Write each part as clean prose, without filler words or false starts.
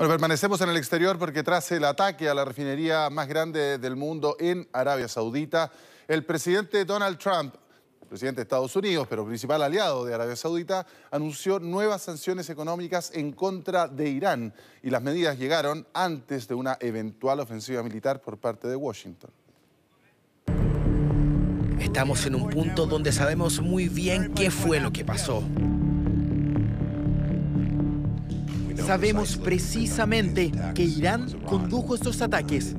Bueno, permanecemos en el exterior porque tras el ataque a la refinería más grande del mundo en Arabia Saudita, el presidente Donald Trump, presidente de Estados Unidos, pero principal aliado de Arabia Saudita, anunció nuevas sanciones económicas en contra de Irán, y las medidas llegaron antes de una eventual ofensiva militar por parte de Washington. Estamos en un punto donde sabemos muy bien qué fue lo que pasó. Sabemos precisamente que Irán condujo estos ataques.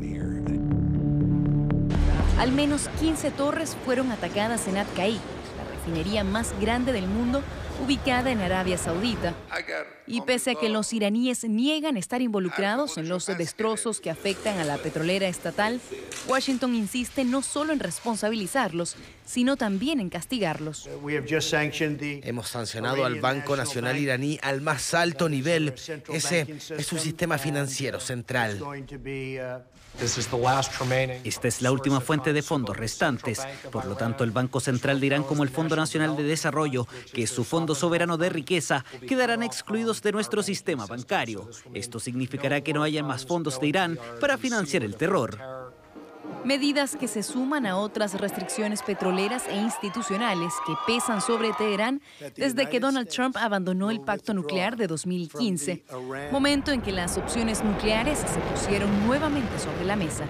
Al menos 15 torres fueron atacadas en Atcaí, la refinería más grande del mundo, ubicada en Arabia Saudita. Y pese a que los iraníes niegan estar involucrados en los destrozos que afectan a la petrolera estatal, Washington insiste no solo en responsabilizarlos, sino también en castigarlos. Hemos sancionado al Banco Nacional Iraní al más alto nivel. Ese es su sistema financiero central. Esta es la última fuente de fondos restantes. Por lo tanto, el Banco Central de Irán, como el Fondo Nacional de Desarrollo, que es su fondo soberano de riqueza, quedarán excluidos de nuestro sistema bancario. Esto significará que no haya más fondos de Irán para financiar el terror. Medidas que se suman a otras restricciones petroleras e institucionales que pesan sobre Teherán desde que Donald Trump abandonó el pacto nuclear de 2015, momento en que las opciones nucleares se pusieron nuevamente sobre la mesa.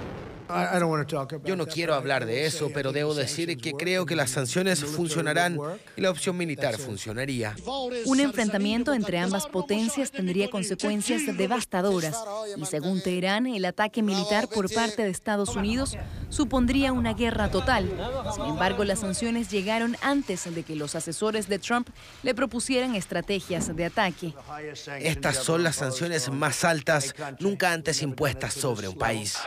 Yo no quiero hablar de eso, pero debo decir que creo que las sanciones funcionarán y la opción militar funcionaría. Un enfrentamiento entre ambas potencias tendría consecuencias devastadoras y, según Teherán, el ataque militar por parte de Estados Unidos supondría una guerra total. Sin embargo, las sanciones llegaron antes de que los asesores de Trump le propusieran estrategias de ataque. Estas son las sanciones más altas nunca antes impuestas sobre un país.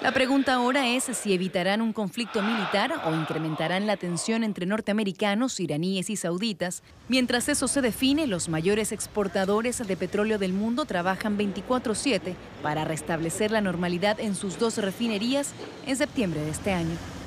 La pregunta ahora es si evitarán un conflicto militar o incrementarán la tensión entre norteamericanos, iraníes y sauditas. Mientras eso se define, los mayores exportadores de petróleo del mundo trabajan 24/7 para restablecer la normalidad en sus dos refinerías en septiembre de este año.